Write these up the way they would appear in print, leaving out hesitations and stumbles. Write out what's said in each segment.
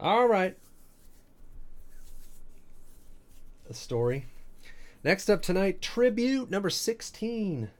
All right. A story. Next up tonight, Tribute number 16.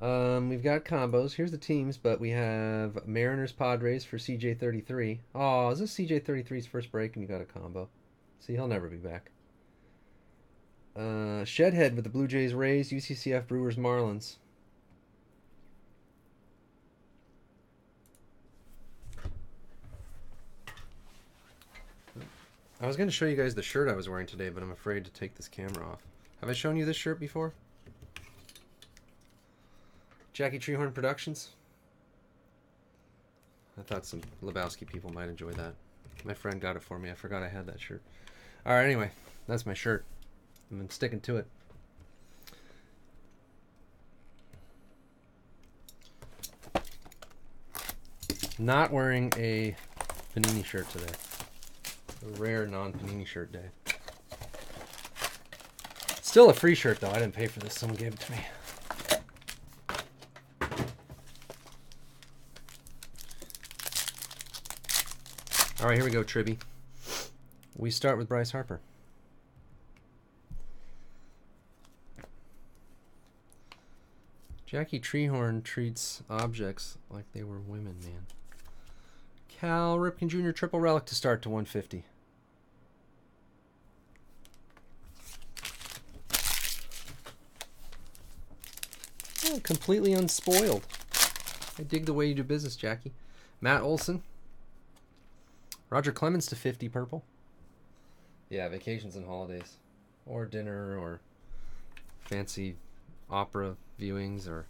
We've got combos. Here's the teams, but we have Mariners Padres for CJ33. Oh, is this CJ33's first break and you got a combo? See, he'll never be back. Shedhead with the Blue Jays Rays, UCCF Brewers Marlins. I was going to show you guys the shirt I was wearing today, but I'm afraid to take this camera off. Have I shown you this shirt before? Jackie Treehorn Productions. I thought some Lebowski people might enjoy that. My friend got it for me. I forgot I had that shirt. All right, anyway, that's my shirt. I've been sticking to it. Not wearing a Panini shirt today. A rare non-Panini shirt day. Still a free shirt, though. I didn't pay for this. Someone gave it to me. All right, here we go, Tribby. We start with Bryce Harper. Jackie Treehorn treats objects like they were women, man. Cal Ripken Jr. Triple Relic to start to 150. Oh, completely unspoiled. I dig the way you do business, Jackie. Matt Olson. Roger Clemens to 50 purple. Yeah, vacations and holidays. Or dinner or fancy opera viewings. Or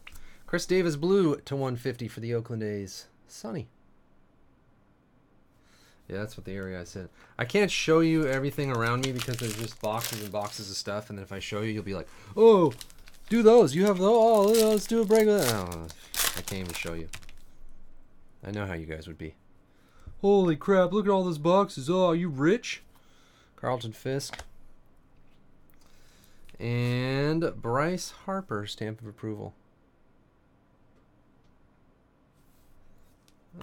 Chris Davis Blue to 150 for the Oakland A's. Sunny. Yeah, that's what the area I said. I can't show you everything around me because there's just boxes and boxes of stuff. And then if I show you, you'll be like, oh, do those. You have those. Oh, let's do a break with that. Oh, I can't even show you. I know how you guys would be. Holy crap, look at all those boxes. Oh, are you rich? Carlton Fisk. And Bryce Harper, stamp of approval.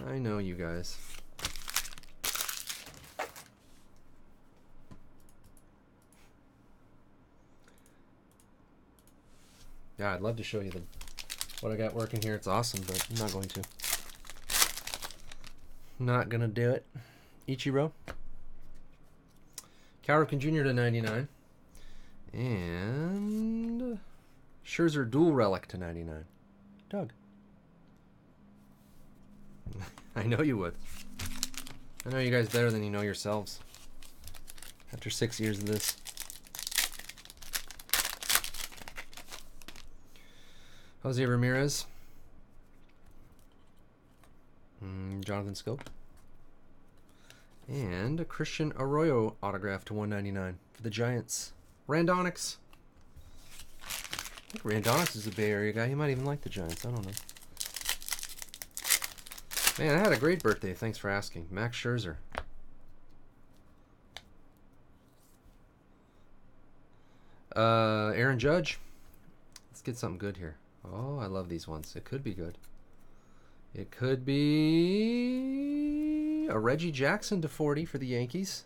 I know you guys. Yeah, I'd love to show you what I got working here. It's awesome, but I'm not going to. Not gonna do it. Ichiro. Cal Ripken Jr. to 99. And Scherzer Dual Relic to 99. Doug. I know you would. I know you guys better than you know yourselves. After 6 years of this. Jose Ramirez. Jonathan Scope. And a Christian Arroyo autograph to 199 for the Giants. Randonix. I think Randonix is a Bay Area guy. He might even like the Giants. I don't know. Man, I had a great birthday. Thanks for asking. Max Scherzer. Aaron Judge. Let's get something good here. Oh, I love these ones. It could be good. It could be a Reggie Jackson to 40 for the Yankees.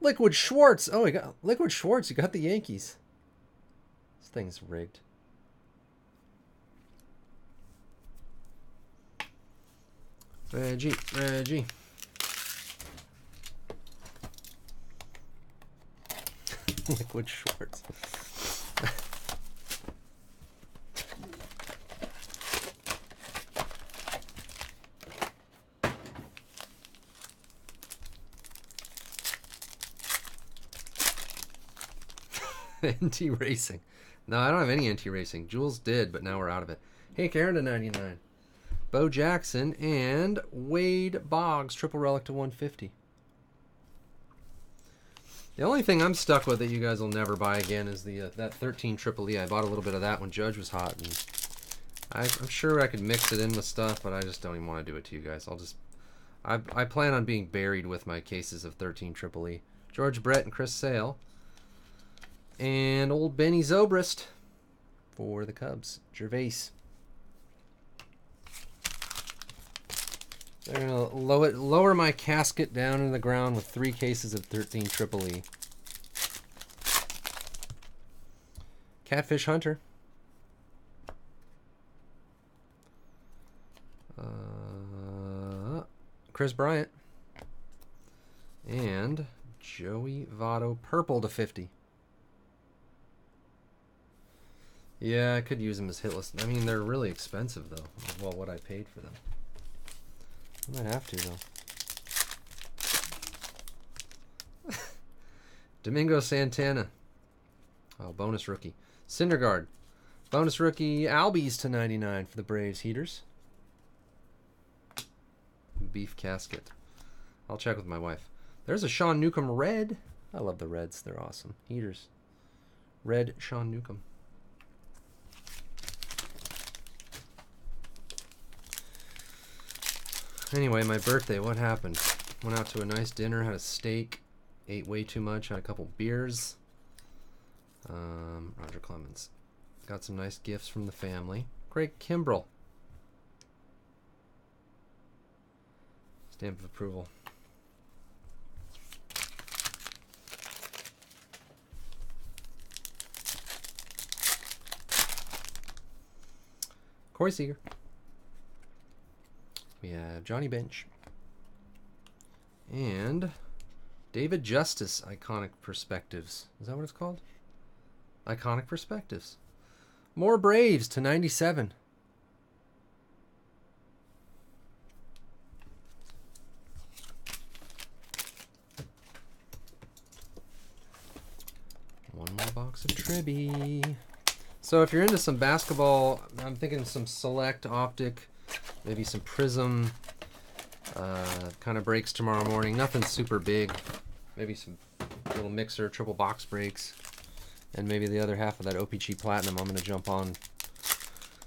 Liquid Schwartz. Oh, he got Liquid Schwartz. You got the Yankees. This thing's rigged. Reggie. Liquid Schwartz. NT Racing. No, I don't have any NT Racing. Jules did, but now we're out of it. Hank Aaron to 99. Bo Jackson and Wade Boggs, Triple Relic to 150. The only thing I'm stuck with that you guys will never buy again is the that 13 Triple E. I bought a little bit of that when Judge was hot. And I'm sure I could mix it in with stuff, but I just don't even want to do it to you guys. I plan on being buried with my cases of 13 Triple E. George Brett and Chris Sale. And old Benny Zobrist for the Cubs. Gervais. I'm going to lower my casket down in the ground with 3 cases of 13 Triple E. Catfish Hunter. Chris Bryant. And Joey Votto, purple /50. Yeah, I could use them as hitless. I mean, they're really expensive, though. Well, what I paid for them. I might have to, though. Domingo Santana. Oh, bonus rookie. Syndergaard. Bonus rookie Albies /99 for the Braves Heaters. Beef casket. I'll check with my wife. There's a Sean Newcomb red. I love the reds. They're awesome. Heaters. Red Sean Newcomb. Anyway, my birthday, what happened? Went out to a nice dinner, had a steak, ate way too much, had a couple beers. Roger Clemens. Got some nice gifts from the family. Greg Kimbrell. Stamp of approval. Corey Seager. We have Johnny Bench. And David Justice, Iconic Perspectives. Is that what it's called? Iconic Perspectives. More Braves /97. One more box of Tribby. So if you're into some basketball, I'm thinking some select optic. Maybe some Prism. Kind of breaks tomorrow morning. Nothing super big. Maybe some little mixer, triple box breaks. And maybe the other half of that OPG Platinum I'm going to jump on.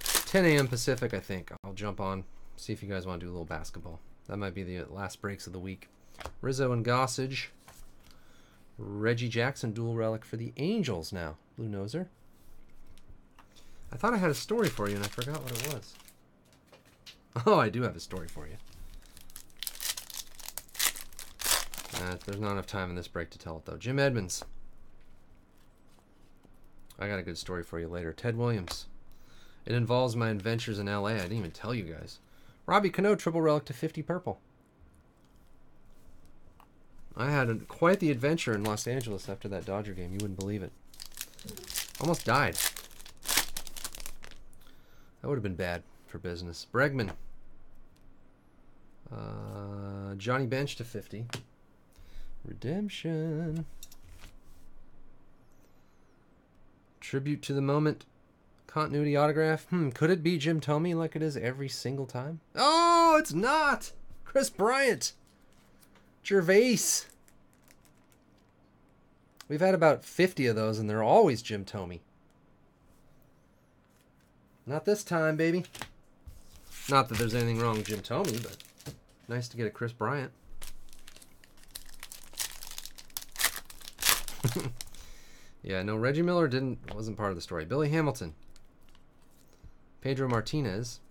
10 a.m. Pacific, I think. I'll jump on. See if you guys want to do a little basketball. That might be the last breaks of the week. Rizzo and Gossage. Reggie Jackson, dual relic for the Angels now. Blue Noser. I thought I had a story for you and I forgot what it was. Oh, I do have a story for you. There's not enough time in this break to tell it, though. Jim Edmonds. I got a good story for you later. Ted Williams. It involves my adventures in L.A. I didn't even tell you guys. Robbie Cano, triple relic /50 purple. I had quite the adventure in Los Angeles after that Dodger game. You wouldn't believe it. Almost died. That would have been bad for business. Bregman. Johnny Bench /50. Redemption. Tribute to the moment. Continuity autograph. Could it be Jim Thome like it is every single time? Oh, it's not! Chris Bryant. Gervais. We've had about 50 of those, and they're always Jim Thome. Not this time, baby. Not that there's anything wrong with Jim Thome, but nice to get a Chris Bryant. Yeah, no, Reggie Miller wasn't part of the story. Billy Hamilton, Pedro Martinez,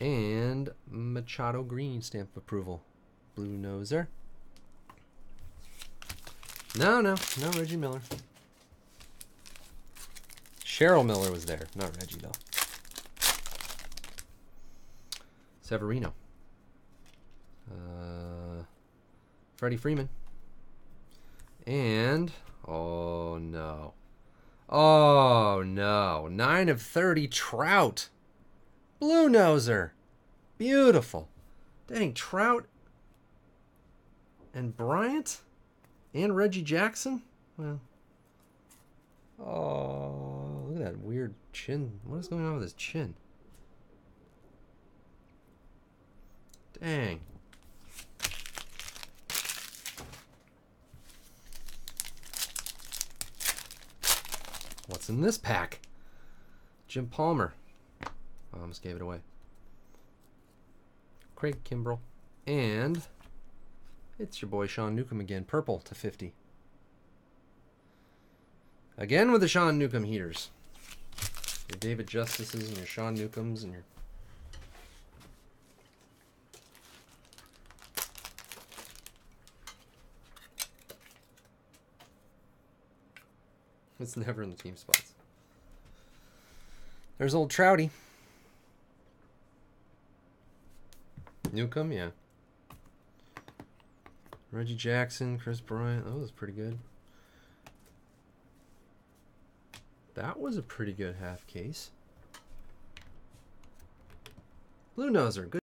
and Machado Green, stamp of approval. Blue Noser. No, Reggie Miller. Cheryl Miller was there, not Reggie, though. Severino. Freddie Freeman. And... oh, no. Oh, no. 9/30 Trout. Blue Noser. Beautiful. Dang, Trout and Bryant and Reggie Jackson? Well. Oh, look at that weird chin. What is going on with his chin? Dang. What's in this pack? Jim Palmer. I almost gave it away. Craig Kimbrell. And it's your boy Sean Newcomb again. Purple /50. Again with the Sean Newcomb heaters. Your David Justices and your Sean Newcombs and your... It's never in the team spots. There's old Trouty. Newcomb, yeah. Reggie Jackson, Chris Bryant. That was pretty good. That was a pretty good half case. Blue Noser, good.